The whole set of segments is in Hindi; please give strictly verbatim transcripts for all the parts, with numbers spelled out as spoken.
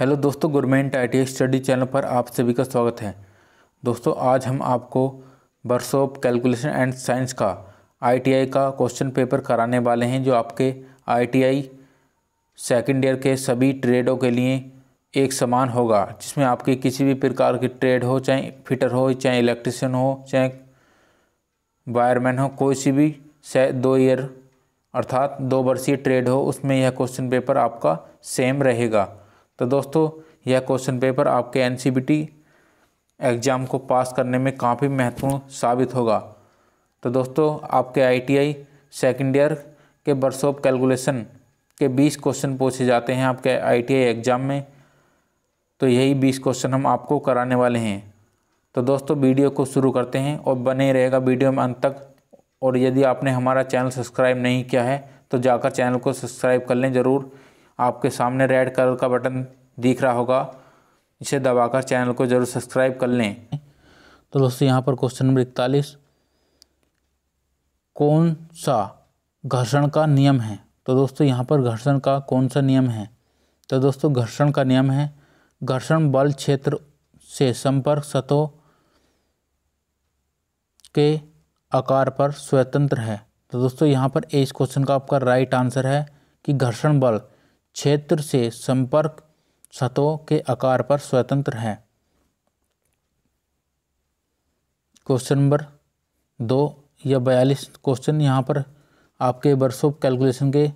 हेलो दोस्तों, government I T I study channel पर आप सभी का स्वागत है। दोस्तों, आज हम आपको workshop calculation and science का आई टी आई का क्वेश्चन पेपर कराने वाले हैं, जो आपके I T I second year के सभी ट्रेडों के लिए एक समान होगा, जिसमें आपके किसी भी प्रकार की ट्रेड हो, चाहे फिटर हो, चाहे इलेक्ट्रिशियन हो, चाहे वायरमैन हो, कोई सी भी दो ईयर अर्थात दो वर्षीय ट्रेड हो, उसमें यह क्वेश्चन पेपर आपका सेम रहेगा। तो दोस्तों, यह क्वेश्चन पेपर आपके N C B T exam को पास करने में काफ़ी महत्वपूर्ण साबित होगा। तो दोस्तों, आपके I T I second year के वर्ष ऑफ कैलकुलेशन के बीस क्वेश्चन पूछे जाते हैं आपके आई टी आई एग्ज़ाम में, तो यही बीस क्वेश्चन हम आपको कराने वाले हैं। तो दोस्तों, वीडियो को शुरू करते हैं और बने रहेगा वीडियो में अंत तक। और यदि आपने हमारा चैनल सब्सक्राइब नहीं किया है तो जाकर चैनल को सब्सक्राइब कर लें ज़रूर। आपके सामने रेड कलर का बटन दिख रहा होगा, इसे दबाकर चैनल को जरूर सब्सक्राइब कर लें। तो दोस्तों, यहाँ पर क्वेश्चन नंबर इकतालीस, कौन सा घर्षण का नियम है? तो दोस्तों, यहाँ पर घर्षण का कौन सा नियम है? तो दोस्तों, घर्षण का नियम है घर्षण बल क्षेत्र से संपर्क सतहों के आकार पर स्वतंत्र है। तो दोस्तों, यहाँ पर इस क्वेश्चन का आपका राइट आंसर है कि घर्षण बल क्षेत्र से संपर्क सतहों के आकार पर स्वतंत्र है। क्वेश्चन नंबर दो या बयालीस क्वेश्चन यहाँ पर आपके वर्ष ऑफ कैलकुलेशन के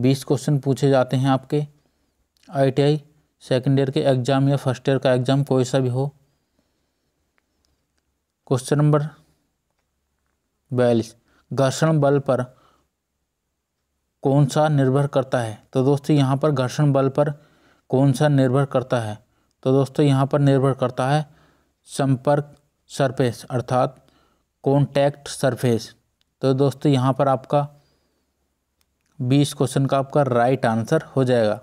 बीस क्वेश्चन पूछे जाते हैं आपके I T I second year के एग्ज़ाम या फर्स्ट ईयर का एग्ज़ाम, कोई सा भी हो। क्वेश्चन नंबर बयालीस, घर्षण बल पर कौन सा निर्भर करता है? तो दोस्तों, यहाँ पर घर्षण बल पर कौन सा निर्भर करता है? तो दोस्तों, यहाँ पर निर्भर करता है संपर्क सरफेस अर्थात कॉन्टैक्ट सरफेस। तो दोस्तों, यहाँ पर आपका बीस क्वेश्चन का आपका राइट आंसर हो जाएगा।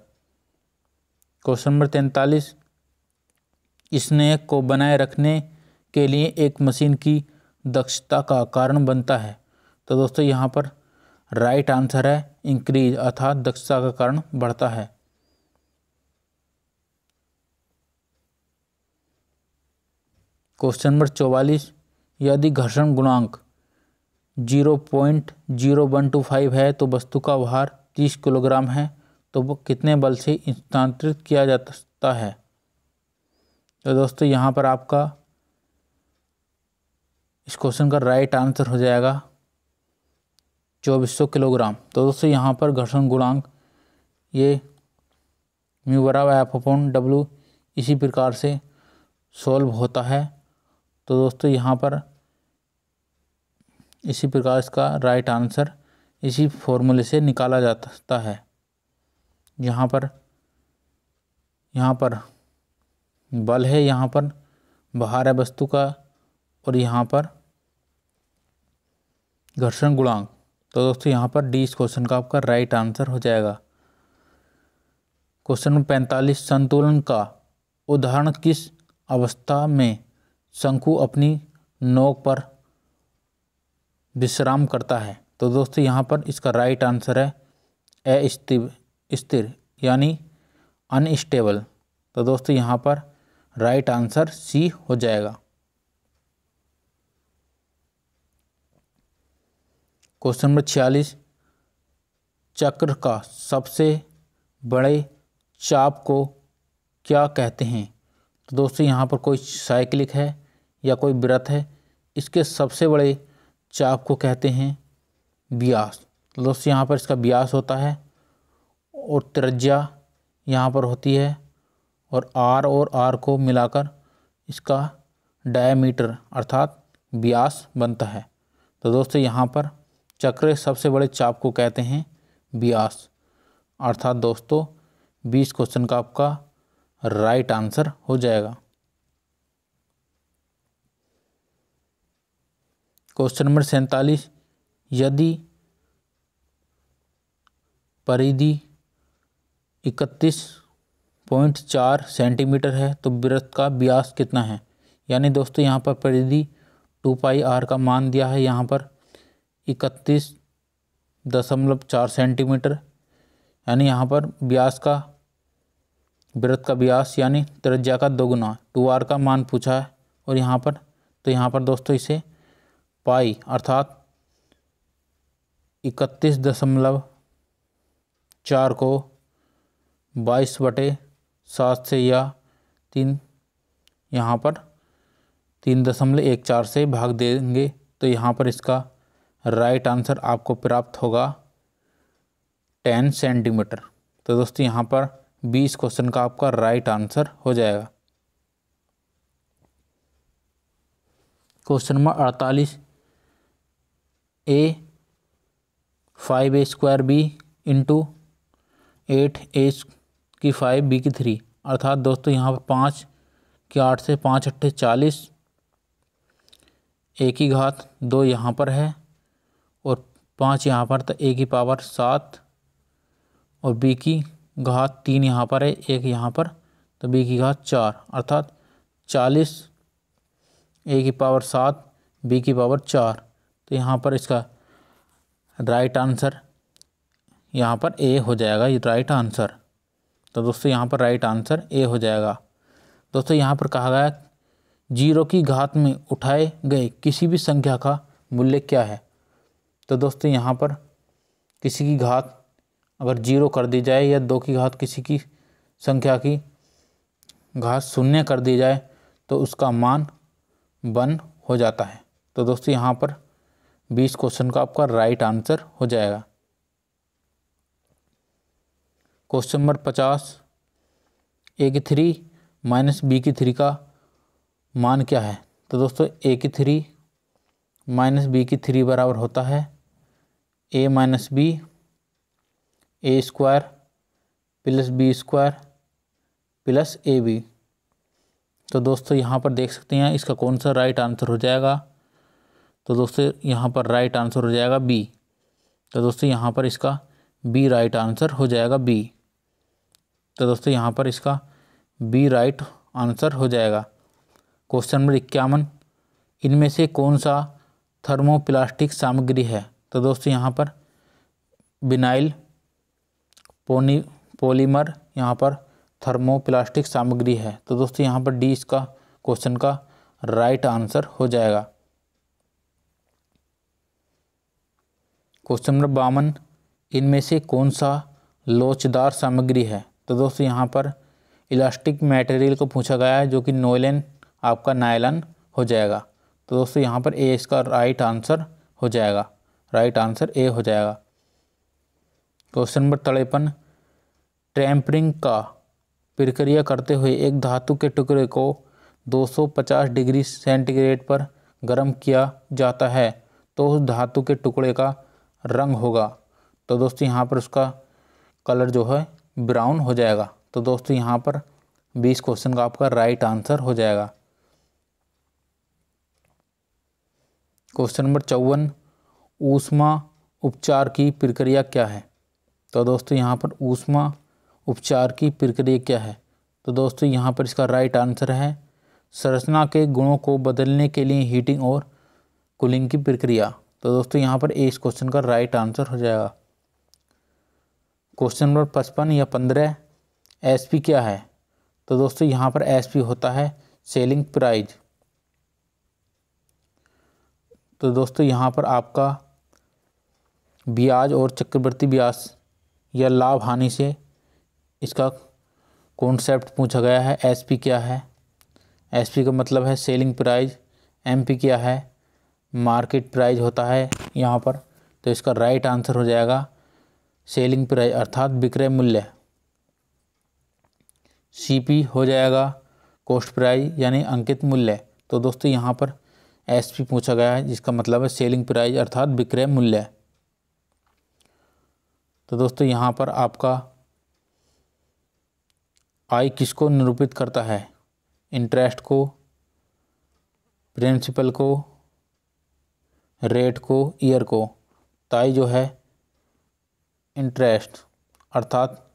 क्वेश्चन नंबर तैंतालीस, स्नेक को बनाए रखने के लिए एक मशीन की दक्षता का कारण बनता है। तो दोस्तों, यहाँ पर राइट आंसर है इंक्रीज अर्थात दक्षता का कारण बढ़ता है। क्वेश्चन नंबर चौवालीस, यदि घर्षण गुणांक zero point zero one two five है तो वस्तु का भार तीस किलोग्राम है, तो वो कितने बल से स्थानांतरित किया जाता है? तो दोस्तों, यहाँ पर आपका इस क्वेश्चन का राइट आंसर हो जाएगा चौबीस सौ किलोग्राम। तो दोस्तों, यहाँ पर घर्षण गुणांक ये म्यू बराबर एफ अपॉन डब्ल्यू इसी प्रकार से सॉल्व होता है। तो दोस्तों, यहाँ पर इसी प्रकार इसका राइट आंसर इसी फॉर्मूले से निकाला जाता है। यहाँ पर यहाँ पर बल है, यहाँ पर भार है वस्तु का, और यहाँ पर घर्षण गुणांक। तो दोस्तों, यहाँ पर डी इस क्वेश्चन का आपका राइट आंसर हो जाएगा। क्वेश्चन नंबर पैंतालीस, संतुलन का उदाहरण किस अवस्था में शंकु अपनी नोक पर विश्राम करता है? तो दोस्तों, यहाँ पर इसका राइट आंसर है अस्थिर स्थिर यानी अनस्टेबल। तो दोस्तों, यहाँ पर राइट आंसर सी हो जाएगा। क्वेश्चन नंबर छियालीस, चक्र का सबसे बड़े चाप को क्या कहते हैं? तो दोस्तों, यहाँ पर कोई साइक्लिक है या कोई वृत्त है, इसके सबसे बड़े चाप को कहते हैं व्यास। तो दोस्तों, यहाँ पर इसका व्यास होता है, और त्रिज्या यहाँ पर होती है, और आर और आर को मिलाकर इसका डायमीटर अर्थात व्यास बनता है। तो दोस्तों, यहाँ पर चक्र सबसे बड़े चाप को कहते हैं व्यास अर्थात दोस्तों बीस क्वेश्चन का आपका राइट आंसर हो जाएगा। क्वेश्चन नंबर सैंतालीस, यदि परिधि इकतीस पॉइंट चार सेंटीमीटर है तो वृत्त का व्यास कितना है? यानी दोस्तों, यहाँ पर परिधि टू पाई आर का मान दिया है, यहाँ पर इकतीस दशमलव चार सेंटीमीटर, यानी यहाँ पर व्यास का वृत्त का व्यास यानी त्रिज्या का दोगुना, टू आर का मान पूछा है और यहाँ पर तो यहाँ पर दोस्तों इसे पाई अर्थात इकतीस दशमलव चार को बाईस बटे सात से या तीन यहाँ पर तीन दशमलव एक चार से भाग देंगे तो यहाँ पर इसका राइट आंसर आपको प्राप्त होगा टेन सेंटीमीटर। तो दोस्तों यहाँ पर बीस क्वेश्चन का आपका राइट आंसर हो जाएगा। क्वेश्चन नंबर अड़तालीस, A five A square B into eight A की फाइव बी की थ्री, अर्थात दोस्तों यहाँ पर पाँच की आठ से पाँच अट्ठे चालीस, ए की घात दो यहाँ पर है और पाँच यहाँ पर तो ए की पावर सात और बी की घात तीन यहाँ पर है, एक यहाँ पर तो बी की घात चार, अर्थात चालीस ए की पावर सात बी की पावर चार। तो यहाँ पर इसका राइट आंसर यहाँ पर ए हो जाएगा, ये राइट आंसर। तो दोस्तों यहाँ पर राइट आंसर ए हो जाएगा। दोस्तों यहाँ पर कहा गया जीरो की घात में उठाए गए किसी भी संख्या का मूल्य क्या है। तो दोस्तों यहाँ पर किसी की घात अगर जीरो कर दी जाए या दो की घात किसी की संख्या की घात शून्य कर दी जाए तो उसका मान वन हो जाता है। तो दोस्तों यहाँ पर बीस क्वेश्चन का आपका राइट आंसर हो जाएगा। क्वेश्चन नंबर पचास, ए की थ्री माइनस बी की थ्री का मान क्या है। तो दोस्तों ए की थ्री माइनस बी की थ्री बराबर होता है A minus B A square plus B square plus A B. तो दोस्तों यहाँ पर देख सकते हैं इसका कौन सा राइट आंसर हो जाएगा। तो दोस्तों यहाँ पर राइट आंसर हो जाएगा बी। तो दोस्तों यहाँ पर इसका बी राइट आंसर हो जाएगा बी। तो दोस्तों यहाँ पर इसका बी राइट आंसर हो जाएगा। क्वेश्चन नंबर इक्यावन, इनमें से कौन सा थर्मोप्लास्टिक सामग्री है। तो दोस्तों यहाँ पर विनाइल पोनी पॉलीमर यहाँ पर थर्मोप्लास्टिक सामग्री है। तो दोस्तों यहाँ पर डी इसका क्वेश्चन का राइट आंसर हो जाएगा। क्वेश्चन नंबर बावन, इनमें से कौन सा लोचदार सामग्री है। तो दोस्तों यहाँ पर इलास्टिक मटेरियल को पूछा गया है जो कि नोयलन आपका नायलन हो जाएगा। तो दोस्तों यहाँ पर ए इसका राइट आंसर हो जाएगा, राइट आंसर ए हो जाएगा। क्वेश्चन नंबर तिरपन, टेम्परिंग का प्रक्रिया करते हुए एक धातु के टुकड़े को दो सौ पचास डिग्री सेंटीग्रेड पर गर्म किया जाता है तो उस धातु के टुकड़े का रंग होगा। तो दोस्तों यहाँ पर उसका कलर जो है ब्राउन हो जाएगा। तो दोस्तों यहाँ पर बीस क्वेश्चन का आपका राइट आंसर हो जाएगा। क्वेश्चन नंबर चौवन, ऊष्मा उपचार की प्रक्रिया क्या है। तो दोस्तों यहाँ पर ऊष्मा उपचार की प्रक्रिया क्या है। तो दोस्तों यहाँ पर इसका राइट आंसर है संरचना के गुणों को बदलने के लिए हीटिंग और कूलिंग की प्रक्रिया। तो दोस्तों यहाँ पर ए इस क्वेश्चन का राइट आंसर हो जाएगा। क्वेश्चन नंबर पचपन या पंद्रह, एसपी क्या है। तो दोस्तों यहाँ पर एसपी होता है सेलिंग प्राइज। तो दोस्तों यहाँ पर आपका ब्याज और चक्रवृद्धि ब्याज या लाभ हानि से इसका कॉन्सेप्ट पूछा गया है। एसपी क्या है, एसपी का मतलब है सेलिंग प्राइस। एमपी क्या है, मार्केट प्राइस होता है यहाँ पर। तो इसका राइट आंसर हो जाएगा सेलिंग प्राइस अर्थात विक्रय मूल्य। सीपी हो जाएगा कॉस्ट प्राइस यानी अंकित मूल्य। तो दोस्तों यहाँ पर एसपी पूछा गया है जिसका मतलब है सेलिंग प्राइस अर्थात विक्रय मूल्य। तो दोस्तों यहाँ पर आपका आई किसको निरूपित करता है, इंटरेस्ट को, प्रिंसिपल को, रेट को, ईयर को। तो आई जो है इंटरेस्ट अर्थात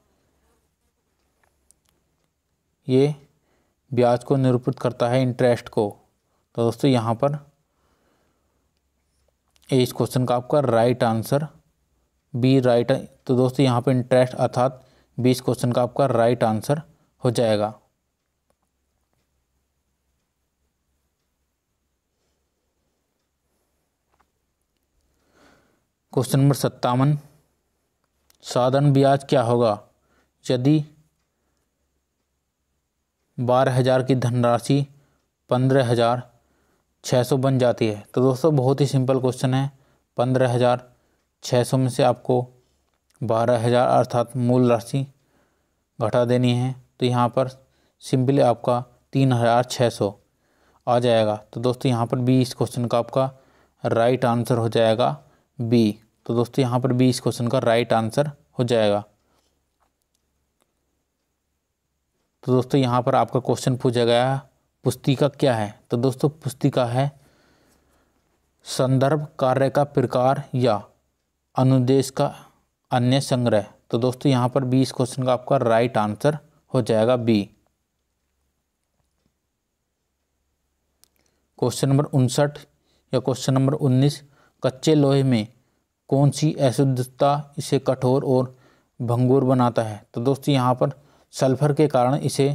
ये ब्याज को निरूपित करता है, इंटरेस्ट को। तो दोस्तों यहाँ पर इस क्वेश्चन का आपका राइट आंसर बी राइट। तो दोस्तों यहाँ पर इंटरेस्ट अर्थात बीस क्वेश्चन का आपका राइट आंसर हो जाएगा। क्वेश्चन नंबर सत्तावन, साधारण ब्याज क्या होगा यदि बारह हज़ार की धनराशि पंद्रह हज़ार छः सौ बन जाती है। तो दोस्तों बहुत ही सिंपल क्वेश्चन है, पंद्रह हज़ार छः सौ में से आपको बारह हज़ार अर्थात मूल राशि घटा देनी है। तो यहाँ पर सिंपली आपका तीन हज़ार छः सौ आ जाएगा। तो दोस्तों यहाँ पर बी इस क्वेश्चन का आपका राइट आंसर हो जाएगा, बी। तो दोस्तों यहाँ पर बी इस क्वेश्चन का राइट आंसर हो जाएगा। तो दोस्तों यहाँ पर आपका क्वेश्चन पूछा गया पुस्तिका क्या है। तो दोस्तों पुस्तिका है संदर्भ कार्य का प्रकार या अनुदेश का अन्य संग्रह। तो दोस्तों यहाँ पर बी इस क्वेश्चन का आपका राइट आंसर हो जाएगा, बी। क्वेश्चन नंबर उनसठ या क्वेश्चन नंबर उन्नीस, कच्चे लोहे में कौन सी अशुद्धता इसे कठोर और भंगुर बनाता है। तो दोस्तों यहाँ पर सल्फर के कारण इसे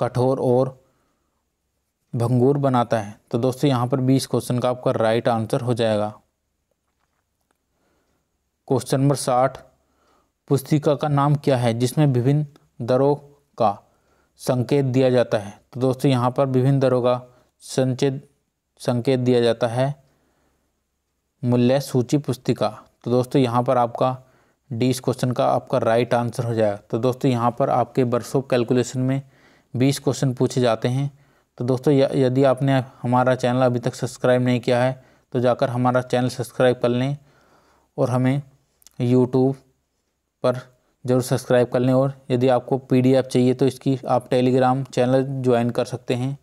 कठोर और भंगुर बनाता है। तो दोस्तों यहाँ पर बीस क्वेश्चन का आपका राइट आंसर हो जाएगा। क्वेश्चन नंबर साठ, पुस्तिका का नाम क्या है जिसमें विभिन्न दरों का संकेत दिया जाता है। तो दोस्तों यहाँ पर विभिन्न दरों का संचित संकेत दिया जाता है मूल्य सूची पुस्तिका। तो दोस्तों यहाँ पर आपका डी इस क्वेश्चन का आपका राइट आंसर हो जाएगा। तो दोस्तों यहाँ पर आपके वर्ष ऑफ कैलकुलेशन में बीस क्वेश्चन पूछे जाते हैं। तो दोस्तों यदि आपने हमारा चैनल अभी तक सब्सक्राइब नहीं किया है तो जाकर हमारा चैनल सब्सक्राइब कर लें और हमें यूट्यूब पर जरूर सब्सक्राइब कर लें। और यदि आपको पी डी एफ चाहिए तो इसकी आप टेलीग्राम चैनल ज्वाइन कर सकते हैं।